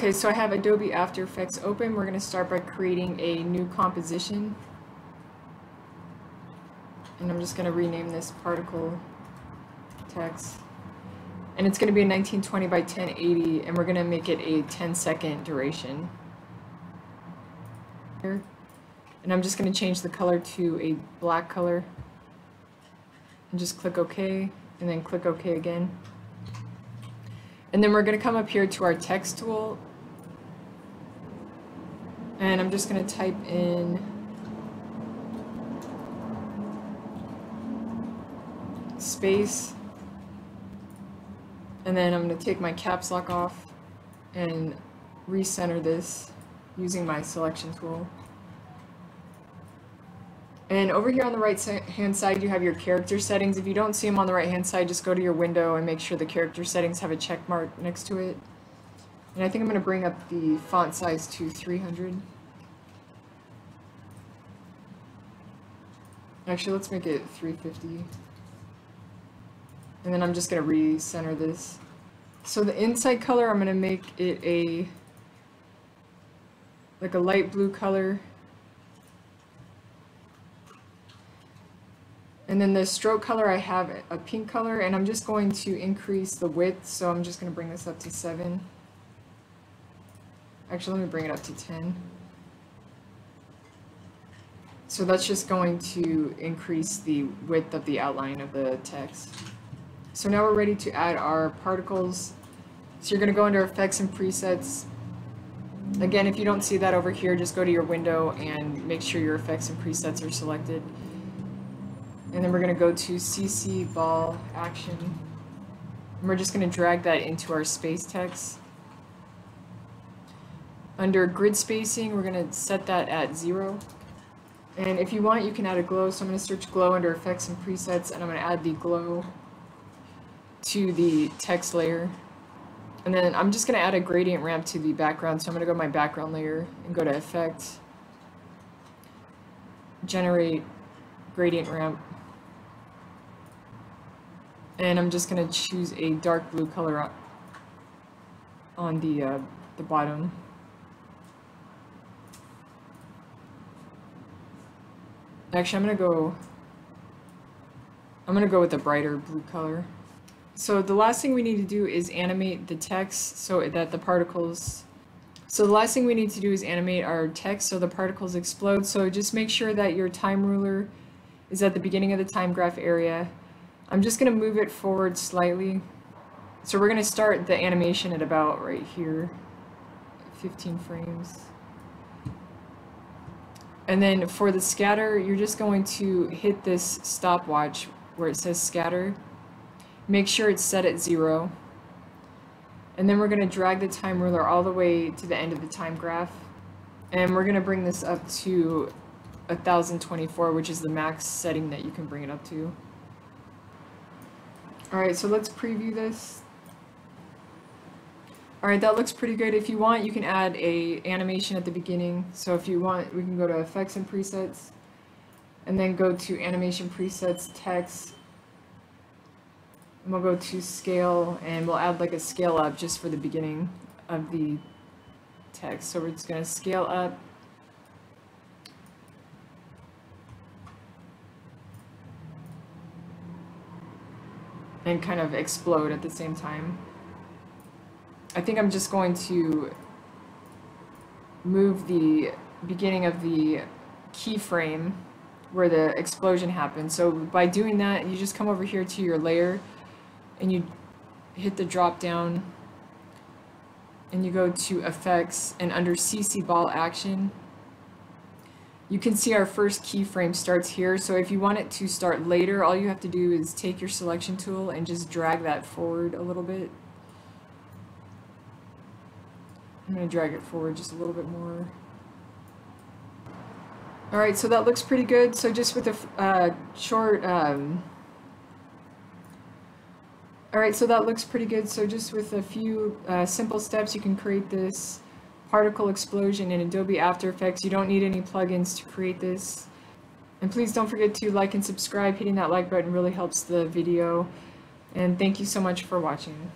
Okay, so I have Adobe After Effects open. We're going to start by creating a new composition. And I'm just going to rename this particle text. And it's going to be a 1920 by 1080, and we're going to make it a 10-second duration. And I'm just going to change the color to a black color. And just click OK, and then click OK again. And then we're going to come up here to our text tool. And I'm just going to type in space. And then I'm going to take my caps lock off and recenter this using my selection tool. And over here on the right-hand side, you have your character settings. If you don't see them on the right-hand side, just go to your window and make sure the character settings have a check mark next to it. And I think I'm going to bring up the font size to 300. Actually, let's make it 350. And then I'm just going to recenter this. So the inside color, I'm going to make it like a light blue color. And then the stroke color, I have a pink color, and I'm just going to increase the width, so I'm just going to bring this up to 7. Actually, let me bring it up to 10. So that's just going to increase the width of the outline of the text. So now we're ready to add our particles. So you're going to go under Effects and Presets. Again, if you don't see that over here, just go to your window and make sure your effects and presets are selected. And then we're going to go to CC Ball Action, and we're just going to drag that into our space text. Under Grid Spacing, we're going to set that at 0. And if you want, you can add a glow, so I'm going to search glow under Effects and Presets, and I'm going to add the glow to the text layer. And then I'm just going to add a gradient ramp to the background, so I'm going to go to my background layer and go to Effect, Generate Gradient Ramp. And I'm just going to choose a dark blue color on the bottom. Actually, I'm going to go with a brighter blue color. So the last thing we need to do is animate the text so that the particles. So the last thing we need to do is animate our text so the particles explode. So just make sure that your time ruler is at the beginning of the time graph area. I'm just going to move it forward slightly. So we're going to start the animation at about right here, 15 frames. And then for the scatter, you're just going to hit this stopwatch where it says scatter. Make sure it's set at 0. And then we're going to drag the time ruler all the way to the end of the time graph. And we're going to bring this up to 1024, which is the max setting that you can bring it up to. Alright, so let's preview this. Alright, that looks pretty good. If you want, you can add an animation at the beginning. So if you want, we can go to Effects and Presets, and then go to Animation Presets, Text, and we'll go to Scale, and we'll add like a scale up just for the beginning of the text. So we're just going to scale up. And kind of explode at the same time. I think I'm just going to move the beginning of the keyframe where the explosion happens. So by doing that, you just come over here to your layer and you hit the drop down and you go to Effects, and under CC Ball Action, you can see our first keyframe starts here. So if you want it to start later, all you have to do is take your selection tool and just drag that forward a little bit. I'm going to drag it forward just a little bit more. Alright, so that looks pretty good. So just with a few simple steps, you can create this particle explosion in Adobe After Effects. You don't need any plugins to create this. And please don't forget to like and subscribe. Hitting that like button really helps the video. And thank you so much for watching.